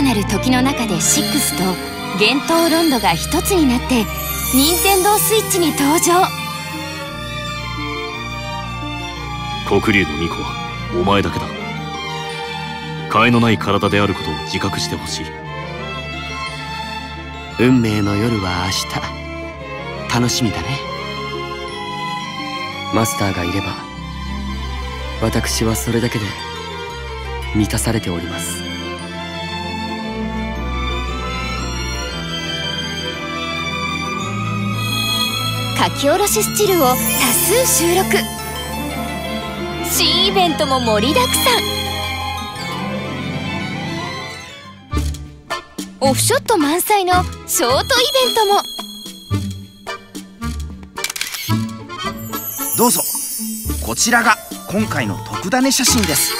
さなる時の中で6と幻燈ロンドが一つになって任天堂スイッチに登場。黒龍の巫女はお前だけだ。替えのない体であることを自覚してほしい。運命の夜は明日、楽しみだね。マスターがいれば私はそれだけで満たされております。書き下ろしスチルを多数収録、新イベントも盛りだくさん、オフショット満載のショートイベントも。どうぞ、こちらが今回の特ダネ写真です。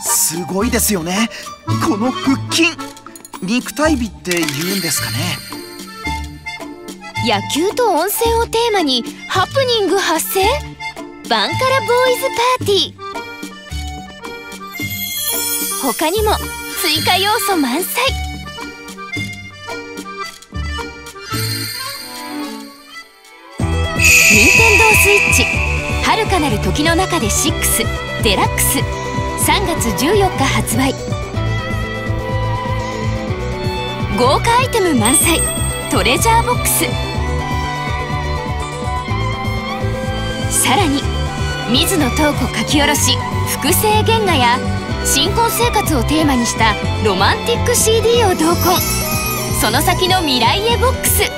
すごいですよね、この腹筋。肉体美って言うんですかね。野球と温泉をテーマにハプニング発生、バンカラボーイズパーティー。他にも追加要素満載。任天堂スイッチ遥かなる時の中で6デラックス、3月14日発売。豪華アイテム満載、トレジャーボックス。さらに水野瞳子書き下ろし複製原画や新婚生活をテーマにしたロマンティック CD を同梱、その先の未来へボックス。